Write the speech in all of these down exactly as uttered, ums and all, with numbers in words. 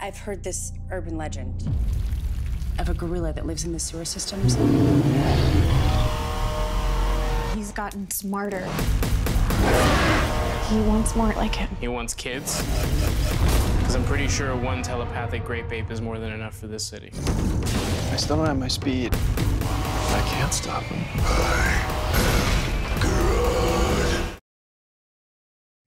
I've heard this urban legend of a gorilla that lives in the sewer systems. He's gotten smarter. He wants more like him. He wants kids. Because I'm pretty sure one telepathic grape ape is more than enough for this city. I still don't have my speed. I can't stop him. I am Grodd.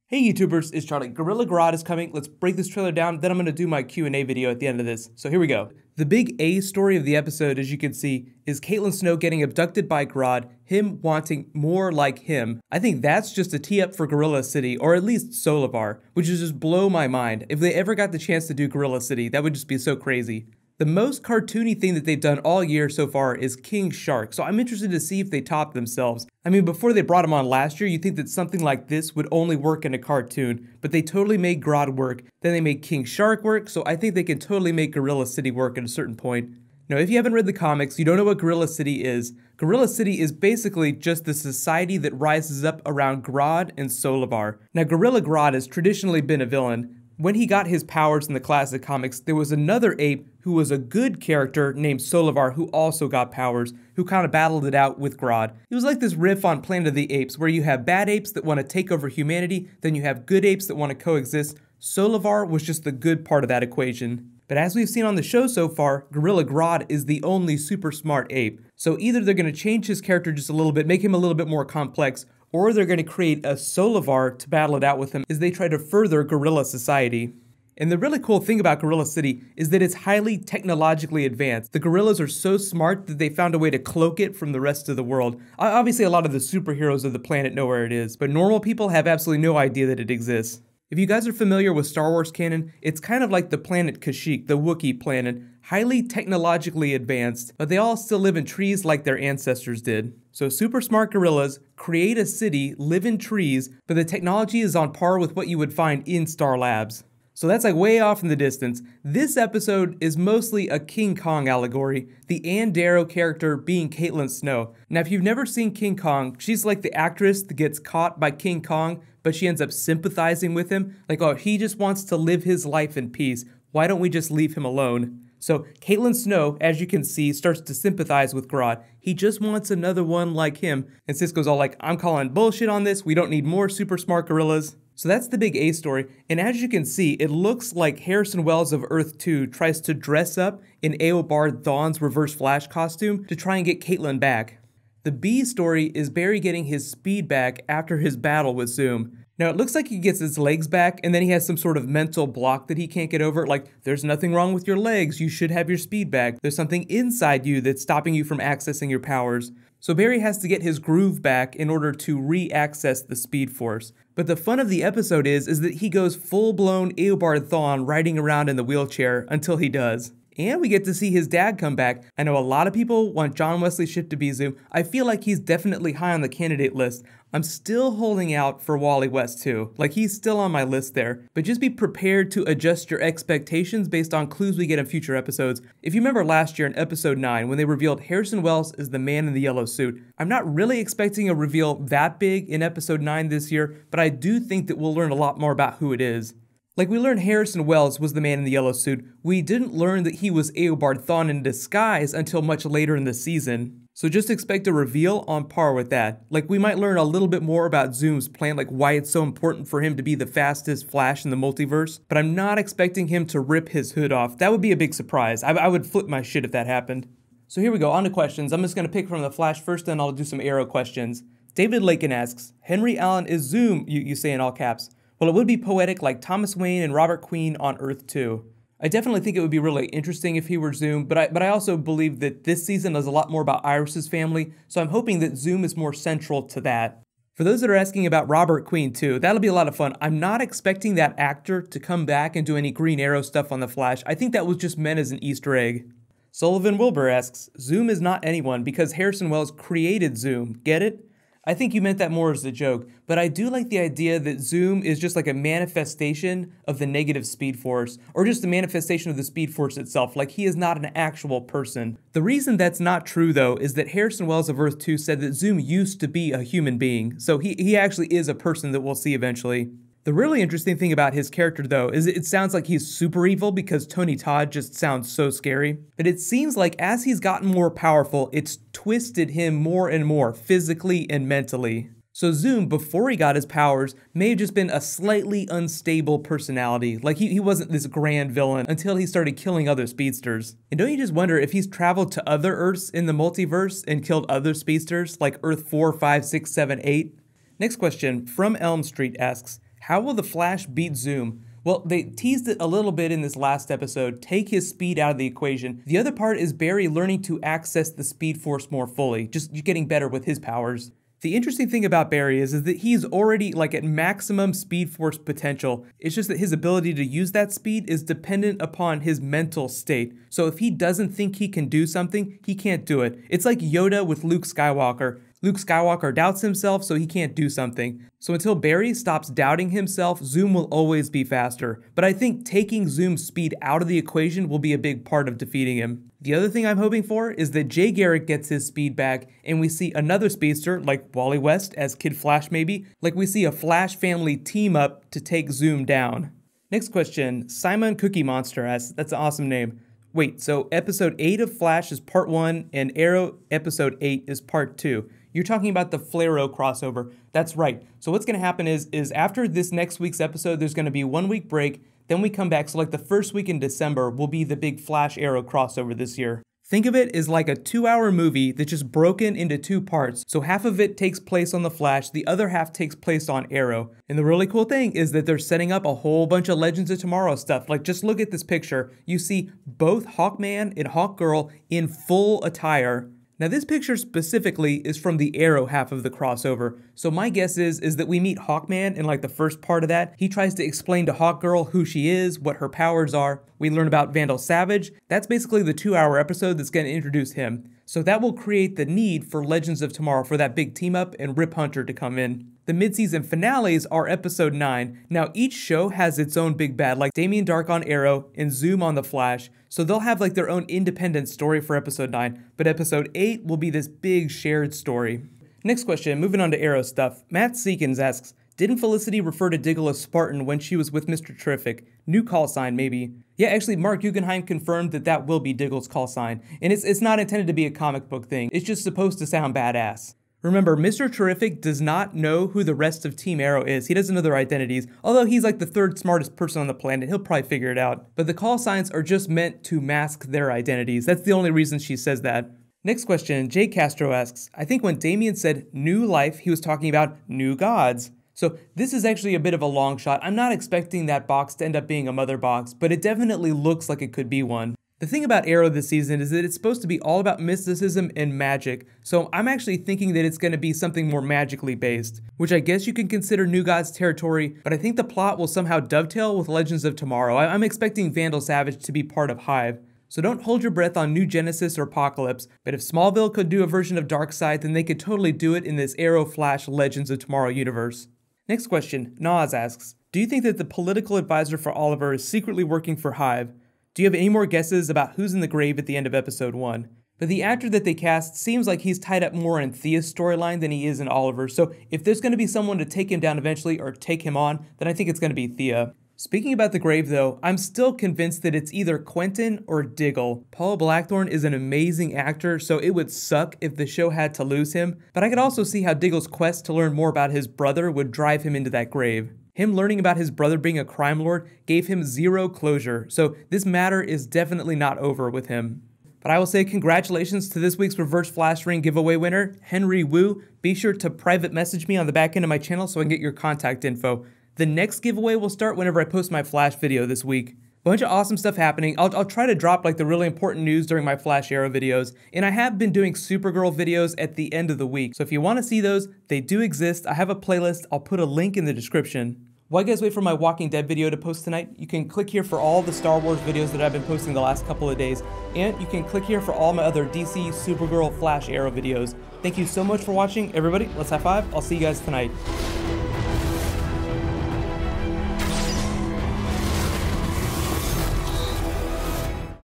Hey YouTubers, it's Charlie. Gorilla Grodd is coming. Let's break this trailer down, then I'm going to do my Q and A video at the end of this. So here we go. The big A story of the episode, as you can see, is Caitlin Snow getting abducted by Grodd, him wanting more like him. I think that's just a tee up for Gorilla City, or at least Solovar, which is just blow my mind. If they ever got the chance to do Gorilla City, that would just be so crazy. The most cartoony thing that they've done all year so far is King Shark, so I'm interested to see if they top themselves. I mean, before they brought him on last year, you'd think that something like this would only work in a cartoon, but they totally made Grodd work, then they made King Shark work, so I think they can totally make Gorilla City work at a certain point. Now, if you haven't read the comics, you don't know what Gorilla City is. Gorilla City is basically just the society that rises up around Grodd and Solovar. Now, Gorilla Grodd has traditionally been a villain. When he got his powers in the classic comics, there was another ape who was a good character named Solovar who also got powers, who kind of battled it out with Grodd. It was like this riff on Planet of the Apes, where you have bad apes that want to take over humanity, then you have good apes that want to coexist. Solovar was just the good part of that equation. But as we've seen on the show so far, Gorilla Grodd is the only super smart ape. So either they're going to change his character just a little bit, make him a little bit more complex, or they're going to create a Solovar to battle it out with him as they try to further gorilla society. And the really cool thing about Gorilla City is that it's highly technologically advanced. The gorillas are so smart that they found a way to cloak it from the rest of the world. Obviously, a lot of the superheroes of the planet know where it is, but normal people have absolutely no idea that it exists. If you guys are familiar with Star Wars canon, it's kind of like the planet Kashyyyk, the Wookiee planet, highly technologically advanced, but they all still live in trees like their ancestors did. So super smart gorillas create a city, live in trees, but the technology is on par with what you would find in Star Labs. So that's like way off in the distance. This episode is mostly a King Kong allegory, the Anne Darrow character being Caitlin Snow. Now, if you've never seen King Kong, she's like the actress that gets caught by King Kong, but she ends up sympathizing with him. Like, oh, he just wants to live his life in peace. Why don't we just leave him alone? So Caitlin Snow, as you can see, starts to sympathize with Grodd. He just wants another one like him. And Cisco's all like, I'm calling bullshit on this. We don't need more super smart gorillas. So that's the big A story, and as you can see, it looks like Harrison Wells of Earth two tries to dress up in Eobard Thawne's Reverse Flash costume to try and get Caitlin back. The B story is Barry getting his speed back after his battle with Zoom. Now, it looks like he gets his legs back, and then he has some sort of mental block that he can't get over, like, there's nothing wrong with your legs, you should have your speed back. There's something inside you that's stopping you from accessing your powers. So Barry has to get his groove back in order to re-access the speed force. But the fun of the episode is, is that he goes full-blown Eobard Thawne riding around in the wheelchair until he does. And we get to see his dad come back. I know a lot of people want John Wesley Shipp to be Zoom. I feel like he's definitely high on the candidate list. I'm still holding out for Wally West too. Like, he's still on my list there. But just be prepared to adjust your expectations based on clues we get in future episodes. If you remember last year in episode nine when they revealed Harrison Wells as the man in the yellow suit, I'm not really expecting a reveal that big in episode nine this year, but I do think that we'll learn a lot more about who it is. Like, we learned Harrison Wells was the man in the yellow suit. We didn't learn that he was Eobard Thawne in disguise until much later in the season. So just expect a reveal on par with that. Like, we might learn a little bit more about Zoom's plan, like why it's so important for him to be the fastest Flash in the multiverse, but I'm not expecting him to rip his hood off. That would be a big surprise. I, I would flip my shit if that happened. So here we go, on to questions. I'm just gonna pick from the Flash first, then I'll do some Arrow questions. David Lakin asks, Henry Allen is Zoom, you, you say in all caps. Well, it would be poetic like Thomas Wayne and Robert Queen on Earth two. I definitely think it would be really interesting if he were Zoom, but I, but I also believe that this season is a lot more about Iris's family, so I'm hoping that Zoom is more central to that. For those that are asking about Robert Queen too, that'll be a lot of fun. I'm not expecting that actor to come back and do any Green Arrow stuff on The Flash. I think that was just meant as an Easter egg. Sullivan Wilbur asks, Zoom is not anyone because Harrison Wells created Zoom. Get it? I think you meant that more as a joke, but I do like the idea that Zoom is just like a manifestation of the negative speed force, or just a manifestation of the speed force itself, like he is not an actual person. The reason that's not true, though, is that Harrison Wells of Earth two said that Zoom used to be a human being, so he, he actually is a person that we'll see eventually. The really interesting thing about his character, though, is it sounds like he's super evil because Tony Todd just sounds so scary. But it seems like as he's gotten more powerful, it's twisted him more and more physically and mentally. So Zoom, before he got his powers, may have just been a slightly unstable personality. Like, he, he wasn't this grand villain until he started killing other speedsters. And don't you just wonder if he's traveled to other Earths in the multiverse and killed other speedsters, like Earth four, five, six, seven, eight? Next question, From Elm Street asks, how will the Flash beat Zoom? Well, they teased it a little bit in this last episode. Take his speed out of the equation. The other part is Barry learning to access the speed force more fully, just getting better with his powers. The interesting thing about Barry is, is that he's already like at maximum speed force potential. It's just that his ability to use that speed is dependent upon his mental state. So if he doesn't think he can do something, he can't do it. It's like Yoda with Luke Skywalker. Luke Skywalker doubts himself, so he can't do something. So until Barry stops doubting himself, Zoom will always be faster. But I think taking Zoom's speed out of the equation will be a big part of defeating him. The other thing I'm hoping for is that Jay Garrick gets his speed back, and we see another speedster, like Wally West as Kid Flash maybe, like we see a Flash family team up to take Zoom down. Next question, Simon Cookie Monster asks, that's an awesome name. Wait, so episode eight of Flash is part one, and Arrow episode eight is part two. You're talking about the Flaro crossover. That's right. So what's going to happen is, is after this next week's episode, there's going to be one week break. Then we come back. So like the first week in December will be the big Flash Arrow crossover this year. Think of it as like a two hour movie that's just broken into two parts. So half of it takes place on the Flash. The other half takes place on Arrow. And the really cool thing is that they're setting up a whole bunch of Legends of Tomorrow stuff. Like just look at this picture. You see both Hawkman and Hawkgirl in full attire. Now this picture specifically is from the Arrow half of the crossover, so my guess is is that we meet Hawkman in like the first part of that. He tries to explain to Hawkgirl who she is, what her powers are. We learn about Vandal Savage. That's basically the two-hour episode that's going to introduce him. So that will create the need for Legends of Tomorrow for that big team-up and Rip Hunter to come in. The mid-season finales are episode nine. Now each show has its own big bad, like Damien Dark on Arrow and Zoom on The Flash. So they'll have like their own independent story for episode nine, but episode eight will be this big shared story. Next question, moving on to Arrow stuff. Matt Seekins asks, didn't Felicity refer to Diggle as Spartan when she was with Mister Terrific? New call sign, maybe. Yeah, actually, Mark Guggenheim confirmed that that will be Diggle's call sign, and it's, it's not intended to be a comic book thing. It's just supposed to sound badass. Remember, Mister Terrific does not know who the rest of Team Arrow is. He doesn't know their identities, although he's like the third smartest person on the planet. He'll probably figure it out. But the call signs are just meant to mask their identities. That's the only reason she says that. Next question, Jay Castro asks, I think when Damien said new life, he was talking about New Gods. So this is actually a bit of a long shot. I'm not expecting that box to end up being a mother box, but it definitely looks like it could be one. The thing about Arrow this season is that it's supposed to be all about mysticism and magic, so I'm actually thinking that it's going to be something more magically based, which I guess you can consider New Gods territory, but I think the plot will somehow dovetail with Legends of Tomorrow. I'm expecting Vandal Savage to be part of Hive, so don't hold your breath on New Genesis or Apocalypse, but if Smallville could do a version of Darkseid, then they could totally do it in this Arrow Flash Legends of Tomorrow universe. Next question, Nas asks, do you think that the political advisor for Oliver is secretly working for Hive? Do you have any more guesses about who's in the grave at the end of episode one? But the actor that they cast seems like he's tied up more in Thea's storyline than he is in Oliver, so if there's going to be someone to take him down eventually or take him on, then I think it's going to be Thea. Speaking about the grave though, I'm still convinced that it's either Quentin or Diggle. Paul Blackthorne is an amazing actor, so it would suck if the show had to lose him, but I could also see how Diggle's quest to learn more about his brother would drive him into that grave. Him learning about his brother being a crime lord gave him zero closure, so this matter is definitely not over with him. But I will say congratulations to this week's Reverse Flash Ring giveaway winner, Henry Wu. Be sure to private message me on the back end of my channel so I can get your contact info. The next giveaway will start whenever I post my Flash video this week. Bunch of awesome stuff happening. I'll, I'll try to drop like the really important news during my Flash Arrow videos, and I have been doing Supergirl videos at the end of the week. So if you want to see those, they do exist. I have a playlist. I'll put a link in the description. While you guys wait for my Walking Dead video to post tonight, you can click here for all the Star Wars videos that I've been posting the last couple of days, and you can click here for all my other D C, Supergirl, Flash Arrow videos. Thank you so much for watching, everybody. Let's high five. I'll see you guys tonight.